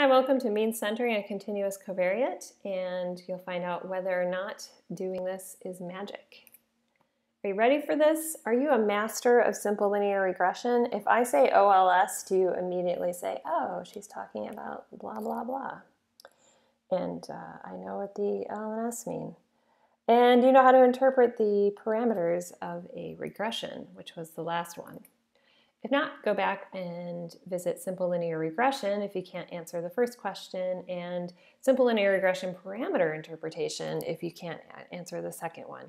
Hi, welcome to mean centering a continuous covariate, and you'll find out whether or not doing this is magic. Are you ready for this? Are you a master of simple linear regression? If I say OLS, do you immediately say, oh, she's talking about blah, blah, blah? And I know what the OLS mean. And you know how to interpret the parameters of a regression, which was the last one. If not, go back and visit simple linear regression if you can't answer the first question, and simple linear regression parameter interpretation if you can't answer the second one.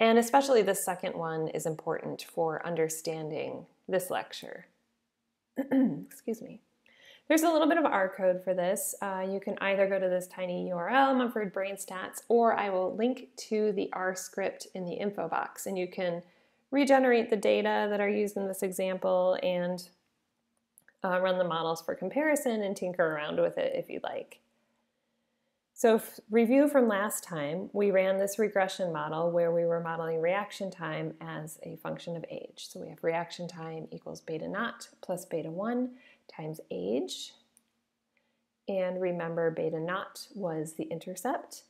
And especially the second one is important for understanding this lecture. Excuse me. There's a little bit of R code for this. You can either go to this tiny URL, Mumford Brain Stats, or I will link to the R script in the info box, and you can regenerate the data that are used in this example and run the models for comparison and tinker around with it if you'd like. So review from last time, we ran this regression model where we were modeling reaction time as a function of age. So we have reaction time equals beta naught plus beta 1 times age. And remember, beta naught was the intercept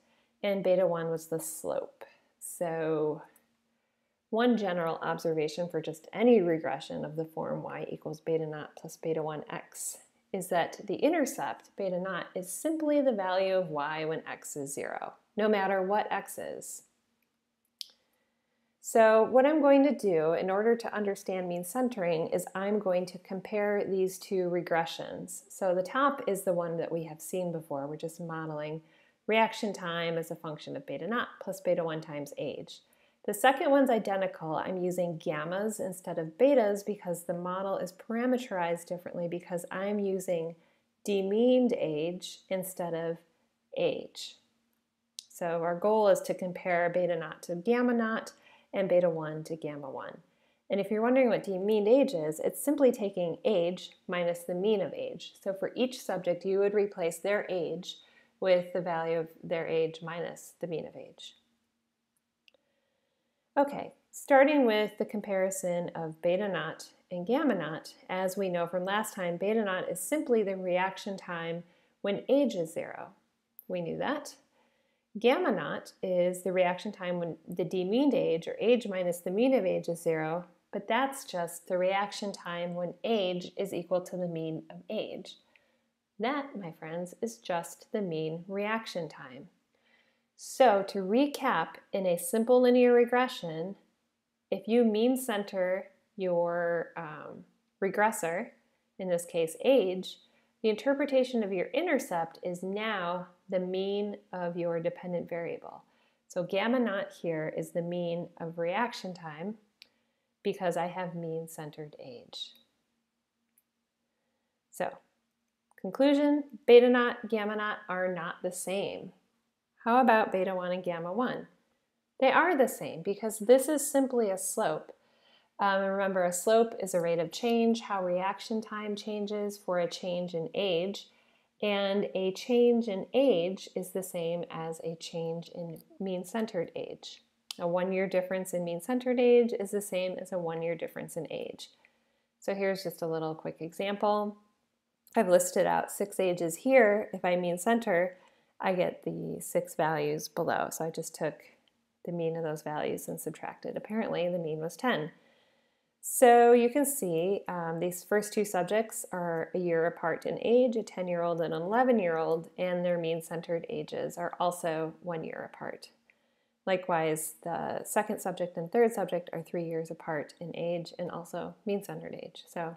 and beta 1 was the slope. So one general observation for just any regression of the form y equals beta naught plus beta 1x is that the intercept, beta naught, is simply the value of y when x is 0, no matter what x is. So what I'm going to do in order to understand mean centering is I'm going to compare these two regressions. So the top is the one that we have seen before. We're just modeling reaction time as a function of beta naught plus beta 1 times age. The second one's identical. I'm using gammas instead of betas because the model is parameterized differently because I'm using demeaned age instead of age. So our goal is to compare beta naught to gamma naught and beta 1 to gamma 1. And if you're wondering what demeaned age is, it's simply taking age minus the mean of age. So for each subject, you would replace their age with the value of their age minus the mean of age. Okay, starting with the comparison of beta naught and gamma naught, as we know from last time, beta naught is simply the reaction time when age is 0. We knew that. Gamma naught is the reaction time when the demeaned age, or age minus the mean of age, is 0, but that's just the reaction time when age is equal to the mean of age. That, my friends, is just the mean reaction time. So to recap, in a simple linear regression, if you mean center your regressor, in this case age, the interpretation of your intercept is now the mean of your dependent variable. So gamma naught here is the mean of reaction time because I have mean centered age. So conclusion, beta naught, gamma naught are not the same. How about beta 1 and gamma 1? They are the same because this is simply a slope. Remember, a slope is a rate of change, how reaction time changes for a change in age, and a change in age is the same as a change in mean-centered age. A one-year difference in mean-centered age is the same as a one-year difference in age. So here's just a little quick example. I've listed out 6 ages here. If I mean-center, I get the 6 values below. So I just took the mean of those values and subtracted. Apparently the mean was 10. So you can see these first 2 subjects are a year apart in age, a 10-year-old and an 11-year-old, and their mean-centered ages are also 1 year apart. Likewise, the second subject and third subject are 3 years apart in age and also mean-centered age. So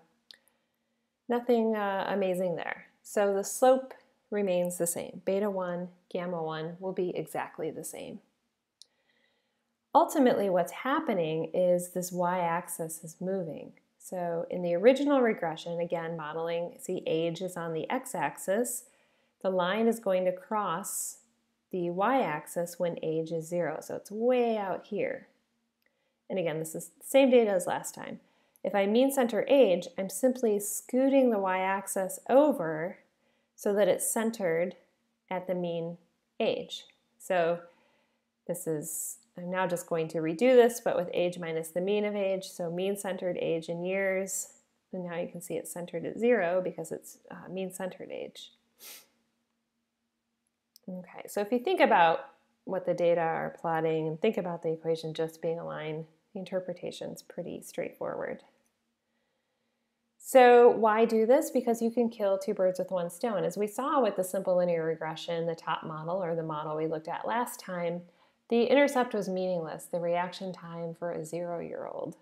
nothing amazing there. So the slope remains the same. Beta 1, gamma 1 will be exactly the same. Ultimately, what's happening is this y-axis is moving. So in the original regression, again modeling, see age is on the x-axis, the line is going to cross the y-axis when age is 0, so it's way out here. And again, this is the same data as last time. If I mean center age, I'm simply scooting the y-axis over so that it's centered at the mean age. So this is, I'm now just going to redo this, but with age minus the mean of age, so mean-centered age in years, and now you can see it's centered at 0 because it's mean-centered age. Okay, so if you think about what the data are plotting and think about the equation just being a line, the interpretation's pretty straightforward. So why do this? Because you can kill two birds with one stone. As we saw with the simple linear regression, the top model, or the model we looked at last time, the intercept was meaningless, the reaction time for a 0-year-old.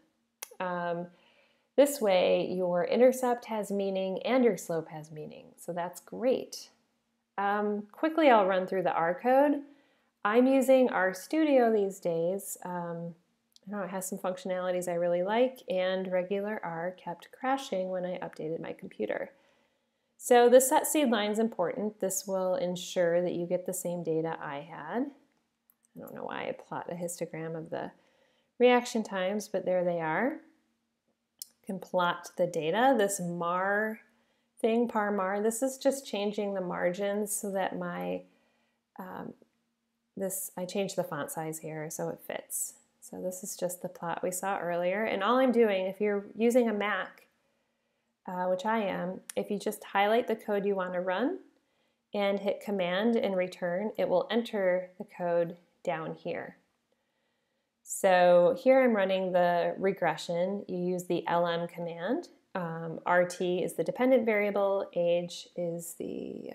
This way, your intercept has meaning and your slope has meaning, so that's great. Quickly, I'll run through the R code. I'm using RStudio these days. It has some functionalities I really like, and regular R kept crashing when I updated my computer. So the set seed line is important. This will ensure that you get the same data I had. I don't know why I plot a histogram of the reaction times, but there they are. You can plot the data. This mar thing, par mar, this is just changing the margins so that my, I changed the font size here so it fits. So this is just the plot we saw earlier. And all I'm doing, if you're using a Mac, which I am, if you just highlight the code you want to run and hit Command and Return, it will enter the code down here. So here I'm running the regression. You use the LM command. RT is the dependent variable, age is the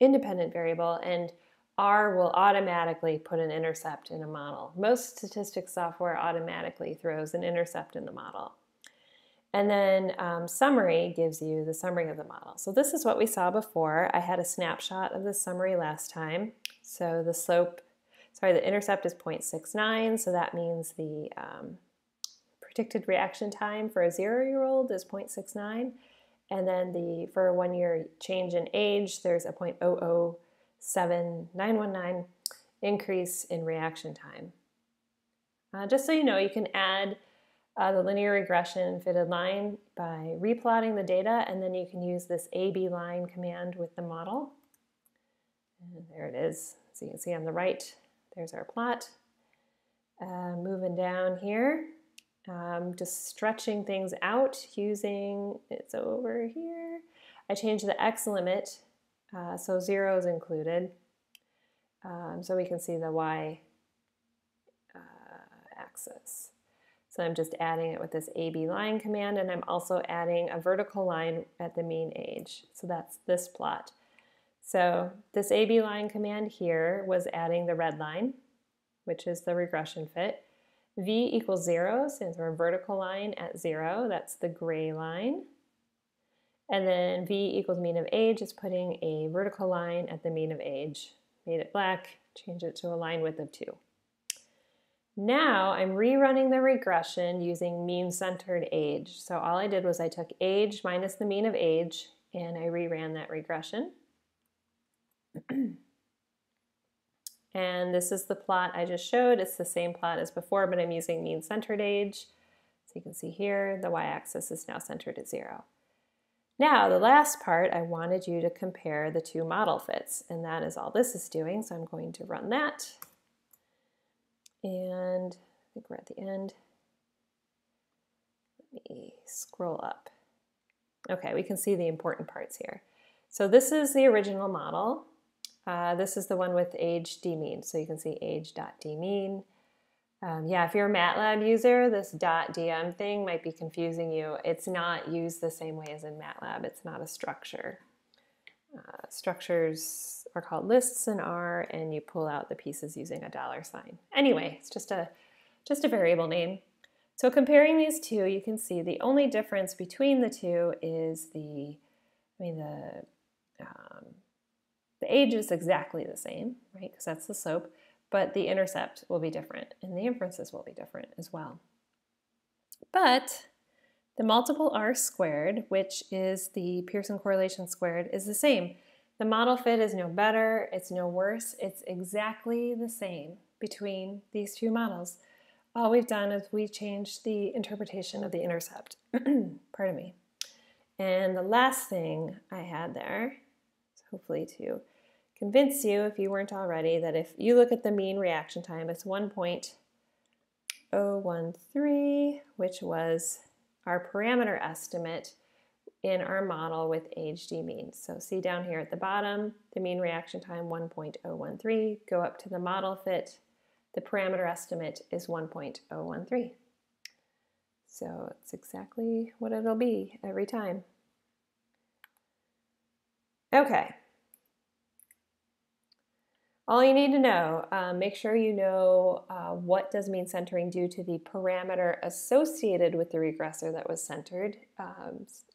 independent variable, and R will automatically put an intercept in a model. Most statistics software automatically throws an intercept in the model. And then summary gives you the summary of the model. So this is what we saw before. I had a snapshot of the summary last time. So the slope, sorry, the intercept is 0.69, so that means the predicted reaction time for a 0-year-old is 0.69. And then for a 1-year change in age, there's a 0.007,919 increase in reaction time. Just so you know, you can add the linear regression fitted line by replotting the data, and then you can use this AB line command with the model. And there it is. So you can see on the right, there's our plot. Moving down here, just stretching things out using, it's over here. I changed the X limit. So 0 is included, so we can see the y-axis. So I'm just adding it with this AB line command, and I'm also adding a vertical line at the mean age. So that's this plot. So this AB line command here was adding the red line, which is the regression fit. V equals 0, since we're a vertical line at 0, that's the gray line. And then V equals mean of age is putting a vertical line at the mean of age. Made it black, change it to a line width of 2. Now I'm rerunning the regression using mean-centered age. So all I did was I took age minus the mean of age and I reran that regression. And this is the plot I just showed. It's the same plot as before, but I'm using mean-centered age. So you can see here the y-axis is now centered at 0. Now, the last part, I wanted you to compare the two model fits, and that is all this is doing, so I'm going to run that. And I think we're at the end. Let me scroll up. Okay, we can see the important parts here. So this is the original model. This is the one with age dmean, so you can see age.dmean. Yeah, if you're a MATLAB user, this .dm thing might be confusing you. It's not used the same way as in MATLAB. It's not a structure. Structures are called lists in R, and you pull out the pieces using a $sign. Anyway, it's just a variable name. So comparing these two, you can see the only difference between the two is the age is exactly the same, right? Because that's the slope. But the intercept will be different, and the inferences will be different as well. But the multiple R squared, which is the Pearson correlation squared, is the same. The model fit is no better, it's no worse, it's exactly the same between these two models. All we've done is we changed the interpretation of the intercept. Pardon me. And the last thing I had there, hopefully to convince you, if you weren't already, that if you look at the mean reaction time, it's 1.013, which was our parameter estimate in our model with HD means. So see down here at the bottom, the mean reaction time 1.013, go up to the model fit, the parameter estimate is 1.013. So it's exactly what it'll be every time. Okay. All you need to know, make sure you know what does mean centering do to the parameter associated with the regressor that was centered.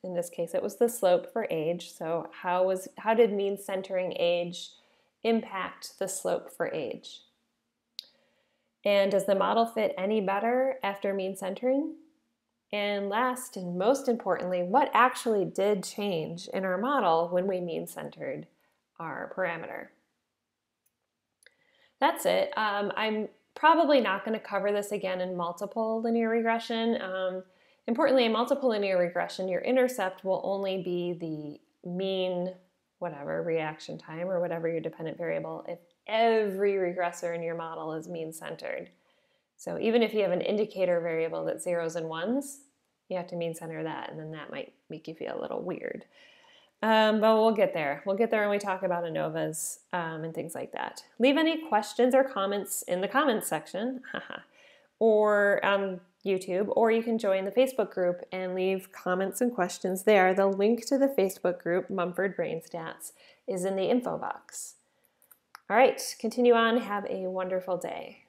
In this case, it was the slope for age. So how did mean centering age impact the slope for age? And does the model fit any better after mean centering? And last and most importantly, what actually did change in our model when we mean centered our parameter? That's it. I'm probably not going to cover this again in multiple linear regression. Importantly, in multiple linear regression, your intercept will only be the mean whatever reaction time or whatever your dependent variable if every regressor in your model is mean centered. So even if you have an indicator variable that's zeros and ones, you have to mean center that, and then that might make you feel a little weird. But we'll get there. We'll get there when we talk about ANOVAs and things like that. Leave any questions or comments in the comments section or on YouTube, or you can join the Facebook group and leave comments and questions there. The link to the Facebook group, Mumford Brain Stats, is in the info box. All right, continue on. Have a wonderful day.